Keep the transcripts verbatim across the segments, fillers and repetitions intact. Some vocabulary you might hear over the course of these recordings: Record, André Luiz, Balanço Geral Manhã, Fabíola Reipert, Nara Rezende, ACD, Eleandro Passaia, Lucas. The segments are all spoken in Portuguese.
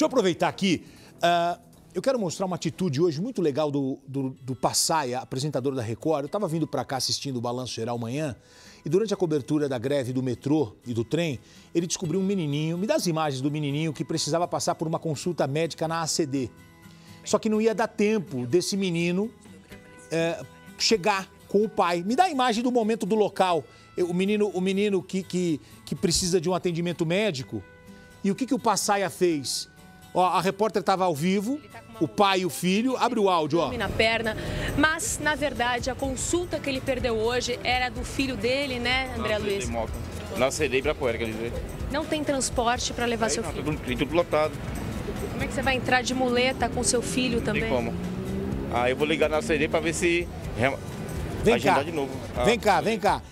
Deixa eu aproveitar aqui. Uh, eu quero mostrar uma atitude hoje muito legal do, do, do Passaia, apresentador da Record. Eu estava vindo para cá assistindo o Balanço Geral Manhã e durante a cobertura da greve do metrô e do trem, ele descobriu um menininho, me dá as imagens do menininho, que precisava passar por uma consulta médica na A C D. Só que não ia dar tempo desse menino é, chegar com o pai. Me dá a imagem do momento, do local. O menino, o menino que, que, que precisa de um atendimento médico. E o que, que o Passaia fez? Ó, a repórter estava ao vivo, o pai e o filho. Abre o áudio, ó. Na perna, mas, na verdade, a consulta que ele perdeu hoje era do filho dele, né, André Luiz? Não cedei para poeira, quer dizer. Não tem transporte para levar seu filho? Tem tudo lotado. Como é que você vai entrar de muleta com seu filho também? Não tem como. Ah, eu vou ligar na A C D para ver se... Vem cá, de novo. Ah, vem cá, vem cá.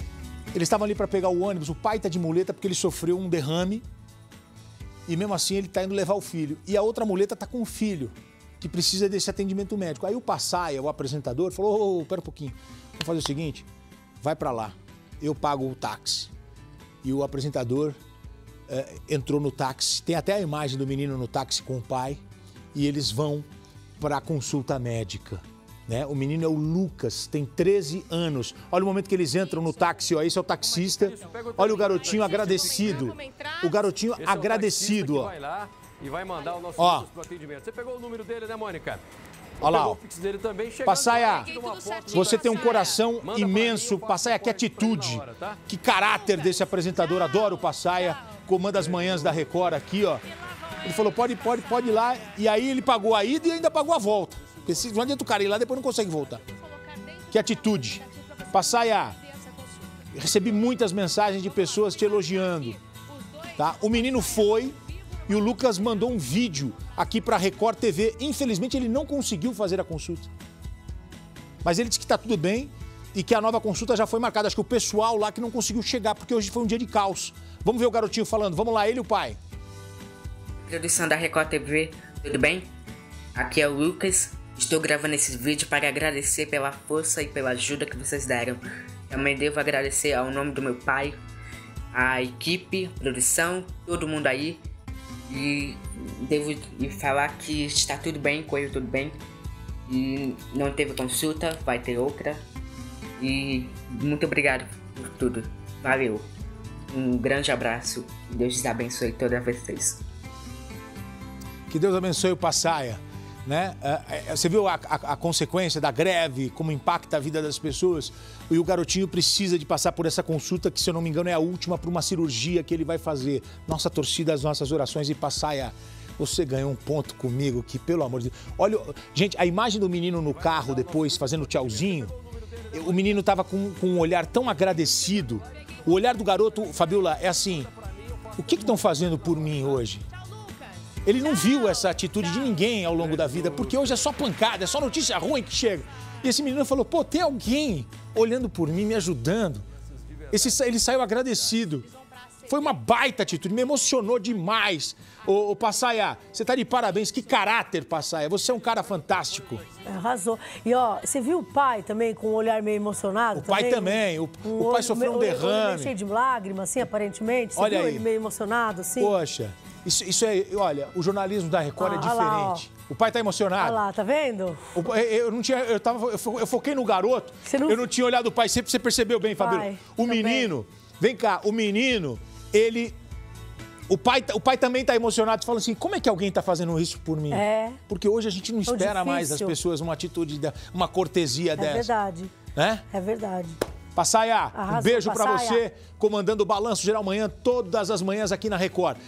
Eles estavam ali para pegar o ônibus, o pai tá de muleta porque ele sofreu um derrame. E mesmo assim ele tá indo levar o filho. E a outra muleta tá com o filho, que precisa desse atendimento médico. Aí o Passaia, o apresentador, falou, ô, oh, pera um pouquinho, vamos fazer o seguinte, vai para lá, eu pago o táxi. E o apresentador é, entrou no táxi, tem até a imagem do menino no táxi com o pai, e eles vão para a consulta médica. Né? O menino é o Lucas, tem treze anos. Olha o momento que eles entram no táxi, ó. Esse é o taxista. Olha o garotinho agradecido. O garotinho agradecido, ó. Vai lá e vai mandar o nosso Lucas pro atendimento. Você pegou o número dele, né, Mônica? Olha lá, ó. Passaia, você tem um coração imenso. Passaia, que atitude, que caráter desse apresentador. Adoro o Passaia, comanda as manhãs da Record aqui, ó. Ele falou, pode, pode, pode ir lá. E aí ele pagou a ida e ainda pagou a volta. Não adianta o cara ir lá, depois não consegue voltar. Que atitude. Passaia, recebi muitas mensagens de pessoas te elogiando. Tá? O menino foi e o Lucas mandou um vídeo aqui para a Record T V. Infelizmente, ele não conseguiu fazer a consulta. Mas ele disse que está tudo bem e que a nova consulta já foi marcada. Acho que o pessoal lá que não conseguiu chegar, porque hoje foi um dia de caos. Vamos ver o garotinho falando. Vamos lá, ele e o pai. Produção da Record T V, tudo bem? Aqui é o Lucas. Estou gravando esse vídeo para agradecer pela força e pela ajuda que vocês deram. Também devo agradecer ao nome do meu pai, a equipe, produção, todo mundo aí. E devo falar que está tudo bem, correu tudo bem. E não teve consulta, vai ter outra. E muito obrigado por tudo. Valeu. Um grande abraço. Deus te abençoe toda vez que vocês. Que Deus abençoe o Passaia. Né? Você viu a, a, a consequência da greve, como impacta a vida das pessoas? E o garotinho precisa de passar por essa consulta, que se eu não me engano é a última para uma cirurgia que ele vai fazer. Nossa torcida, as nossas orações. E Passaia, você ganhou um ponto comigo, que pelo amor de Deus. Olha, gente, a imagem do menino no carro depois, fazendo tchauzinho. O menino estava com, com um olhar tão agradecido. O olhar do garoto, Fabíola, é assim, o que estão fazendo por mim hoje? Ele não viu essa atitude de ninguém ao longo da vida, porque hoje é só pancada, é só notícia ruim que chega. E esse menino falou, pô, tem alguém olhando por mim, me ajudando. Esse, ele saiu agradecido. Foi uma baita atitude, me emocionou demais. Ô, ô Passaia, você tá de parabéns, que caráter, Passaia. Você é um cara fantástico. Arrasou. E ó, você viu o pai também com um olhar meio emocionado? O também? pai também, o, um o pai olho, sofreu um derrame. Olho cheio de lágrimas, assim, aparentemente. Você Olha viu aí. ele meio emocionado, assim? Poxa. Isso, isso é, olha, o jornalismo da Record ah, é diferente. Lá, o pai tá emocionado. Olha lá, tá vendo? O, eu não tinha, eu tava, eu foquei no garoto, não... eu não tinha olhado o pai, você, você percebeu bem, Fabíola? O tá menino, bem. vem cá, o menino, ele, o pai, o pai também tá emocionado, falando assim, como é que alguém tá fazendo isso por mim? É. Porque hoje a gente não espera mais das pessoas uma atitude, uma cortesia é dessa. É verdade. Né? É verdade. Passaia, um beijo para você, comandando o Balanço Geral Manhã, todas as manhãs aqui na Record.